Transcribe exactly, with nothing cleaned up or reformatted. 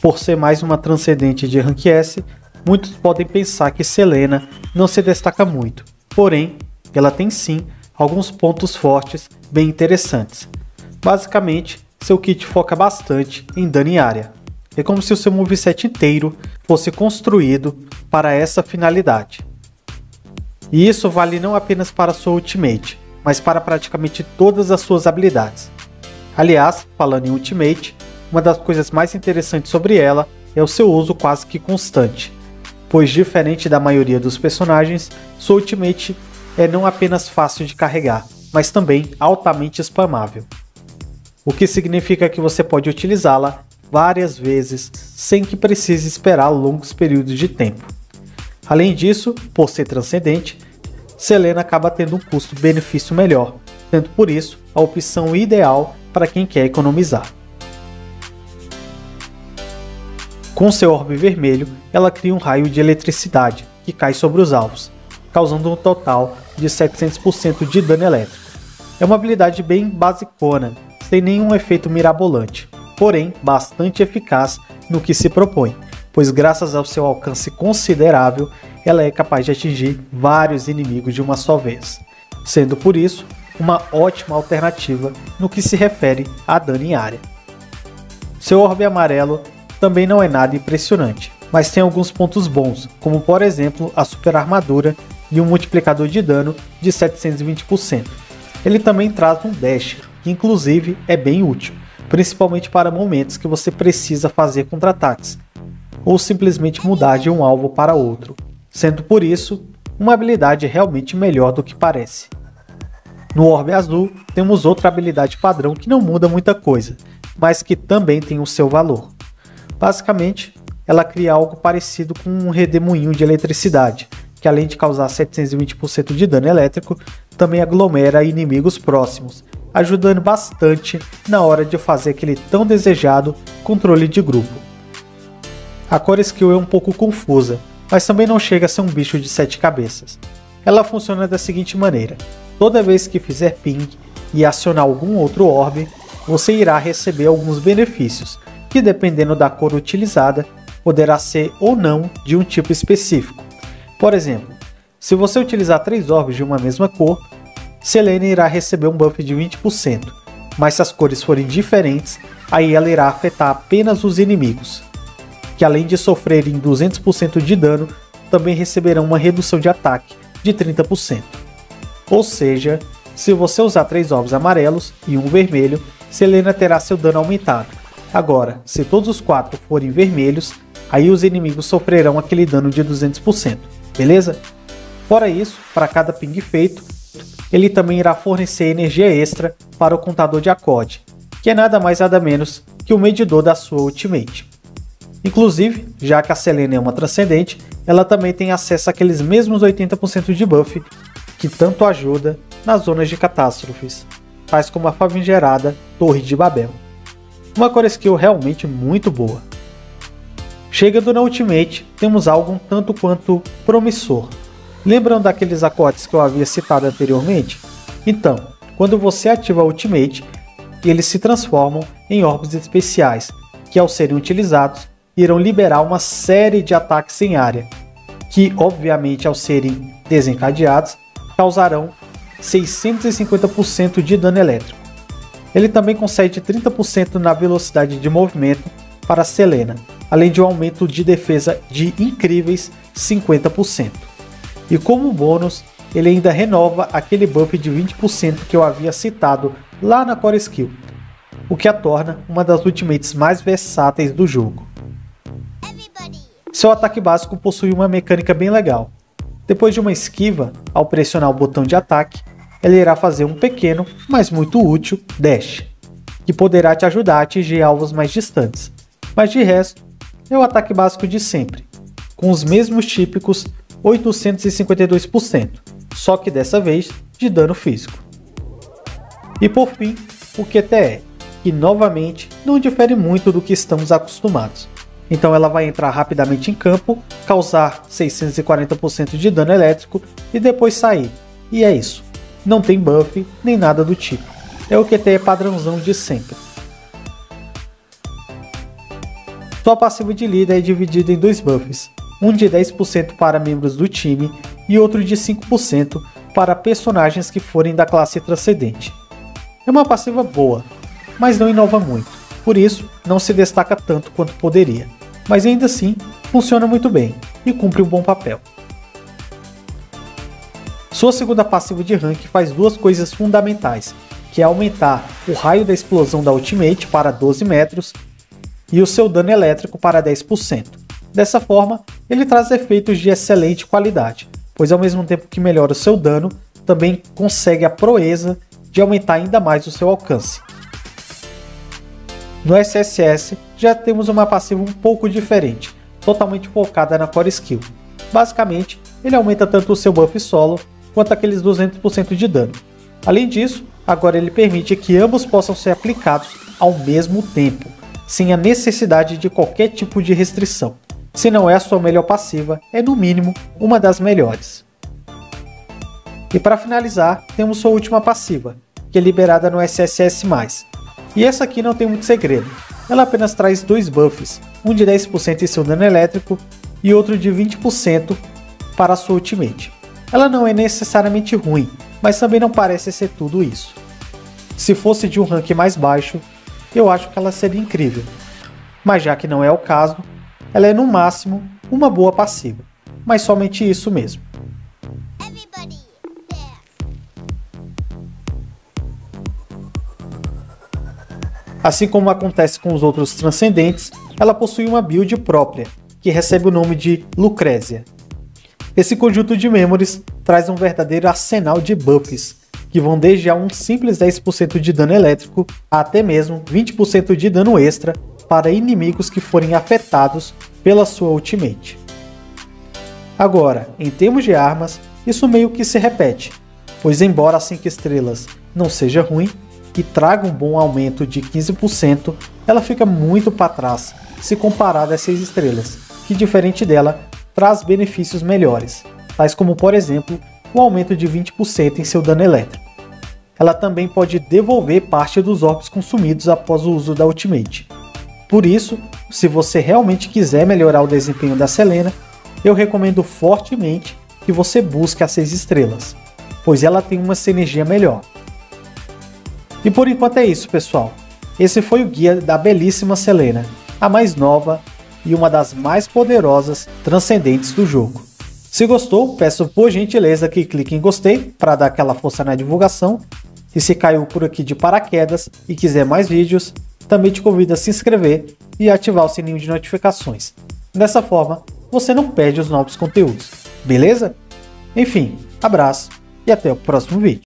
Por ser mais uma transcendente de rank S, muitos podem pensar que Selena não se destaca muito, porém, ela tem sim alguns pontos fortes bem interessantes. Basicamente, seu kit foca bastante em dano em área. É como se o seu moveset inteiro fosse construído para essa finalidade. E isso vale não apenas para sua ultimate, mas para praticamente todas as suas habilidades. Aliás, falando em ultimate, uma das coisas mais interessantes sobre ela é o seu uso quase que constante, pois diferente da maioria dos personagens, sua ultimate é não apenas fácil de carregar, mas também altamente spamável. O que significa que você pode utilizá-la várias vezes sem que precise esperar longos períodos de tempo. Além disso, por ser transcendente, Selena acaba tendo um custo-benefício melhor, sendo por isso a opção ideal para quem quer economizar. Com seu orbe vermelho, ela cria um raio de eletricidade que cai sobre os alvos, causando um total de setecentos por cento de dano elétrico. É uma habilidade bem basicona, sem nenhum efeito mirabolante, porém bastante eficaz no que se propõe, pois graças ao seu alcance considerável, ela é capaz de atingir vários inimigos de uma só vez, sendo por isso uma ótima alternativa no que se refere a dano em área. Seu orbe amarelo também não é nada impressionante, mas tem alguns pontos bons, como por exemplo a super armadura e um multiplicador de dano de setecentos e vinte por cento. Ele também traz um dash, que inclusive é bem útil, principalmente para momentos que você precisa fazer contra-ataques, ou simplesmente mudar de um alvo para outro, sendo por isso uma habilidade realmente melhor do que parece. No orbe azul temos outra habilidade padrão que não muda muita coisa, mas que também tem o seu valor. Basicamente, ela cria algo parecido com um redemoinho de eletricidade, que além de causar setecentos e vinte por cento de dano elétrico, também aglomera inimigos próximos, ajudando bastante na hora de fazer aquele tão desejado controle de grupo. A core skill é um pouco confusa, mas também não chega a ser um bicho de sete cabeças. Ela funciona da seguinte maneira: toda vez que fizer ping e acionar algum outro orbe, você irá receber alguns benefícios, que dependendo da cor utilizada, poderá ser ou não de um tipo específico. Por exemplo, se você utilizar três orbes de uma mesma cor, Selena irá receber um buff de vinte por cento, mas se as cores forem diferentes, aí ela irá afetar apenas os inimigos, que além de sofrerem duzentos por cento de dano, também receberão uma redução de ataque de trinta por cento. Ou seja, se você usar três orbes amarelos e um vermelho, Selena terá seu dano aumentado. Agora, se todos os quatro forem vermelhos, aí os inimigos sofrerão aquele dano de duzentos por cento, beleza? Fora isso, para cada ping feito, ele também irá fornecer energia extra para o contador de acorde, que é nada mais nada menos que o medidor da sua ultimate. Inclusive, já que a Selena é uma transcendente, ela também tem acesso àqueles mesmos oitenta por cento de buff que tanto ajuda nas zonas de catástrofes, tais como a Favela Torre de Babel. Uma core skill realmente muito boa. Chegando na ultimate, temos algo um tanto quanto promissor. Lembram daqueles acordes que eu havia citado anteriormente? Então, quando você ativa a ultimate, eles se transformam em orbes especiais, que ao serem utilizados, irão liberar uma série de ataques em área, que obviamente ao serem desencadeados, causarão seiscentos e cinquenta por cento de dano elétrico. Ele também concede trinta por cento na velocidade de movimento para Selena, além de um aumento de defesa de incríveis cinquenta por cento. E como bônus, ele ainda renova aquele buff de vinte por cento que eu havia citado lá na core skill, o que a torna uma das ultimates mais versáteis do jogo. Everybody. Seu ataque básico possui uma mecânica bem legal. Depois de uma esquiva, ao pressionar o botão de ataque, ela irá fazer um pequeno, mas muito útil, dash, que poderá te ajudar a atingir alvos mais distantes, mas de resto, é o ataque básico de sempre, com os mesmos típicos oitocentos e cinquenta e dois por cento, só que dessa vez de dano físico. E por fim, o Q T E, que novamente não difere muito do que estamos acostumados, então ela vai entrar rapidamente em campo, causar seiscentos e quarenta por cento de dano elétrico e depois sair, e é isso. Não tem buff, nem nada do tipo. É o Q T E padrãozão de sempre. Sua passiva de líder é dividida em dois buffs, um de dez por cento para membros do time e outro de cinco por cento para personagens que forem da classe transcendente. É uma passiva boa, mas não inova muito, por isso não se destaca tanto quanto poderia, mas ainda assim funciona muito bem e cumpre um bom papel. Sua segunda passiva de rank faz duas coisas fundamentais, que é aumentar o raio da explosão da ultimate para doze metros e o seu dano elétrico para dez por cento. Dessa forma, ele traz efeitos de excelente qualidade, pois ao mesmo tempo que melhora o seu dano, também consegue a proeza de aumentar ainda mais o seu alcance. No S S S, já temos uma passiva um pouco diferente, totalmente focada na Core Skill. Basicamente, ele aumenta tanto o seu buff solo, quanto aqueles duzentos por cento de dano. Além disso, agora ele permite que ambos possam ser aplicados ao mesmo tempo, sem a necessidade de qualquer tipo de restrição. Se não é a sua melhor passiva, é no mínimo uma das melhores. E para finalizar, temos sua última passiva, que é liberada no S S S mais. E essa aqui não tem muito segredo, ela apenas traz dois buffs, um de dez por cento em seu dano elétrico e outro de vinte por cento para sua ultimate. Ela não é necessariamente ruim, mas também não parece ser tudo isso. Se fosse de um rank mais baixo, eu acho que ela seria incrível, mas já que não é o caso, ela é no máximo uma boa passiva, mas somente isso mesmo. Assim como acontece com os outros transcendentes, ela possui uma build própria, que recebe o nome de Lucrezia. Esse conjunto de memories traz um verdadeiro arsenal de buffs, que vão desde a um simples dez por cento de dano elétrico a até mesmo vinte por cento de dano extra para inimigos que forem afetados pela sua ultimate. Agora, em termos de armas, isso meio que se repete, pois embora as cinco estrelas não seja ruim e traga um bom aumento de quinze por cento, ela fica muito para trás se comparada às seis estrelas, que diferente dela, traz benefícios melhores, tais como por exemplo, o aumento de vinte por cento em seu dano elétrico. Ela também pode devolver parte dos orbs consumidos após o uso da ultimate. Por isso, se você realmente quiser melhorar o desempenho da Selena, eu recomendo fortemente que você busque as seis estrelas, pois ela tem uma sinergia melhor. E por enquanto é isso, pessoal. Esse foi o guia da belíssima Selena, a mais nova e uma das mais poderosas transcendentes do jogo. Se gostou, peço por gentileza que clique em gostei para dar aquela força na divulgação. E se caiu por aqui de paraquedas e quiser mais vídeos, também te convido a se inscrever e ativar o sininho de notificações. Dessa forma, você não perde os novos conteúdos, beleza? Enfim, abraço e até o próximo vídeo.